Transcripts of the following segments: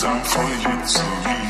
time for you to leave.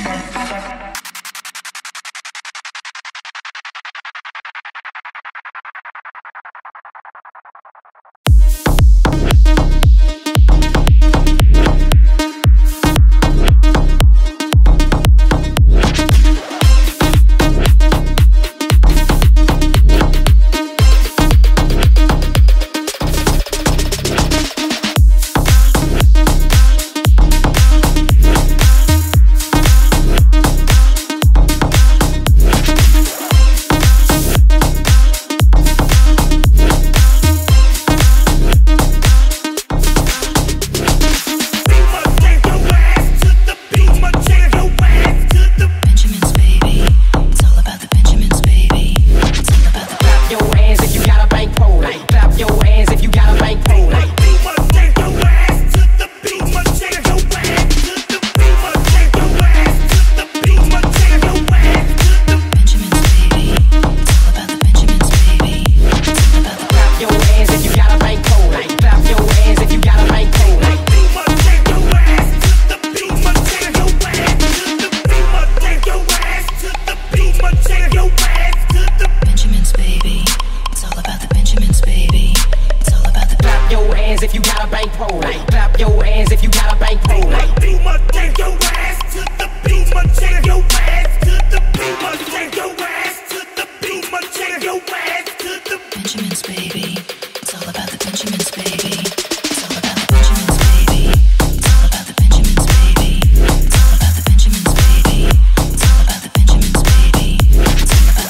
If you got a bankroll, clap your hands. If you got a bankroll, beat my take your ass to the beat, my take your ass to the beat, my take your ass to the beat, my take your ass to the Benjamins, baby. It's all about the Benjamins, baby. It's all about the Benjamins, baby. It's all about the Benjamins, baby. It's all about the Benjamins, baby. It's all about the Benjamins, baby. It's all about the Benjamins, baby. It's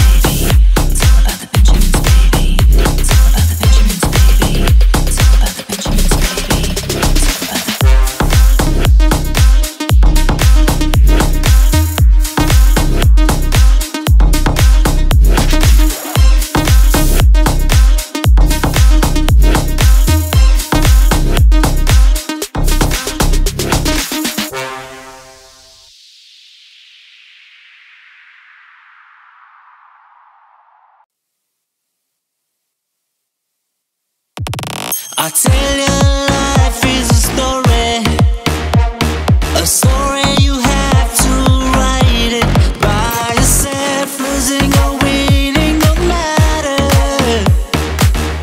all about the Benjamins, baby. It's all about the Benjamins, baby. I tell you, life is a story you have to write it by yourself. Losing or winning, no matter,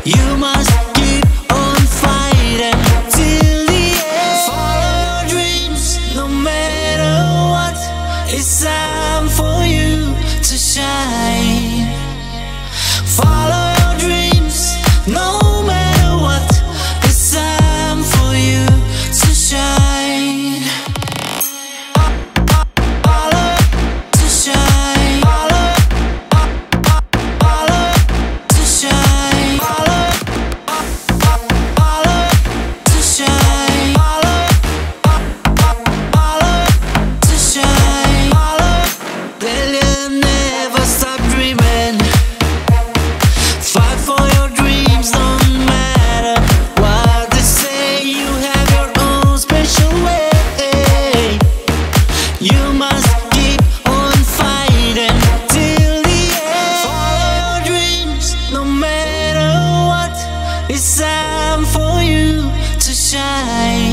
you must keep on fighting till the end. Follow your dreams, no matter what. It's time for you to shine. Follow your dreams, no matter. It's time for you to shine.